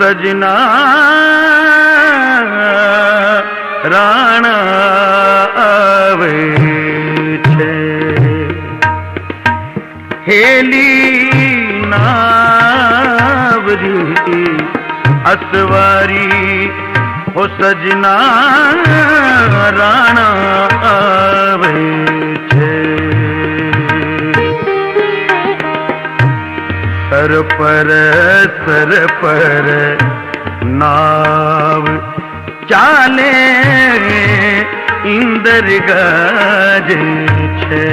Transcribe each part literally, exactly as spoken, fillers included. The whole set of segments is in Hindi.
सजना राणा आवे छे हेली नावरी असवारी हो सजना राणा आवे छे सर पर सर पर नाव चाले इंदर गाज छे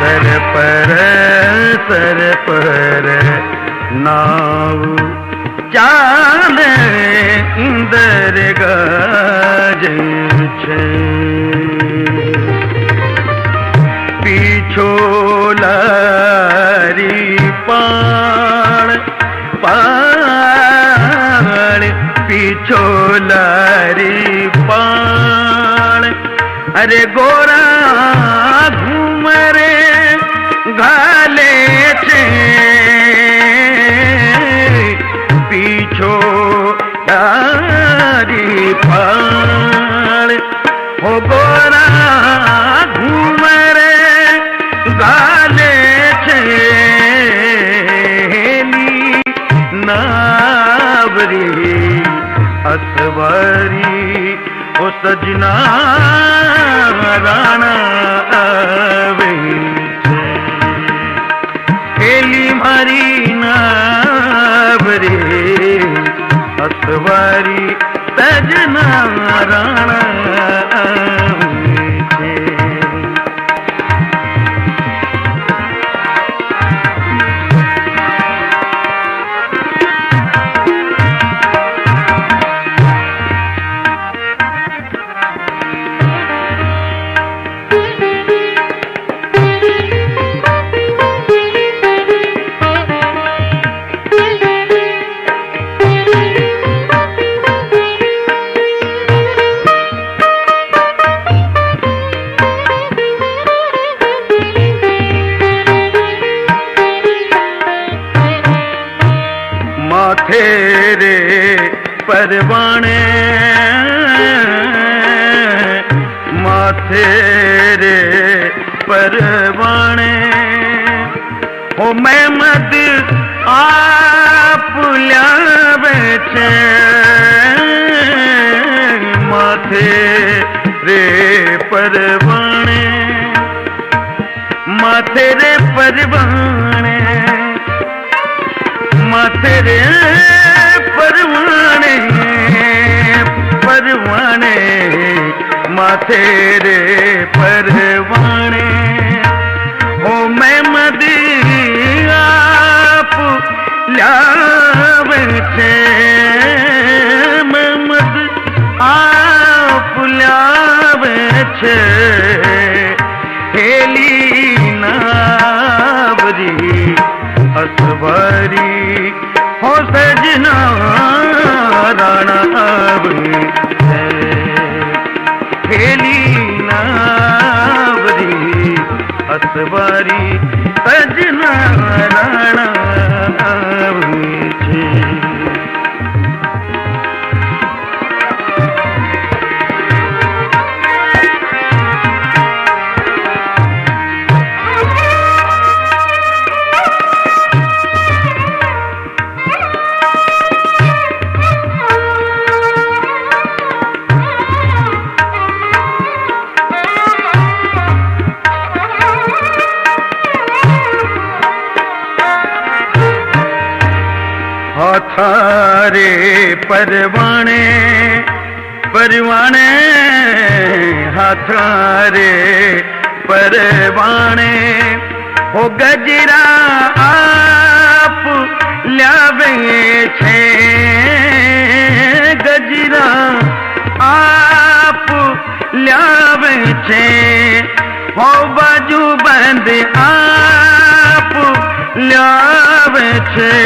सर पर सर पर नाव चाले इंदर गाज छे पीछो लारी पाण पाण पीछो लारी पाण अरे गोरा घूमरे घाले छे पीछो लारी पाण हो गोरा घूमरे घाले नावरी असवारी ओ सजना राणा आवे हेली मारी नावरी असवारी सजना राणा परवाने माथे रे परवाने हो मैं मद आप लावे छे माथे रे परवाने माथे रे परवाने माथे रे परवाने परवाने माथे रे परवाने हो मैं मदी आप लावे छे मैं मद आप लावे छे हेली नावरी असवारी हो सजना राणा आवे हेली नावरी असवारी सजना राणा आवे थारे परवाने परवाने हाथारे परवाने हो गजरा आप छे गजरा आप ल्यावे छे हो बाजू बंद आप ल्यावे छे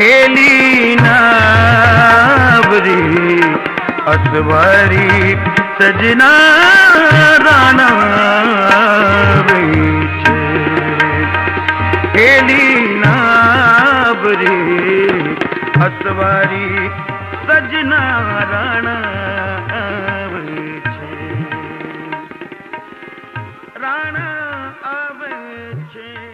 हेली नावरी असवारी सजना राना हसवारी सजना राणा राणा आवे छे।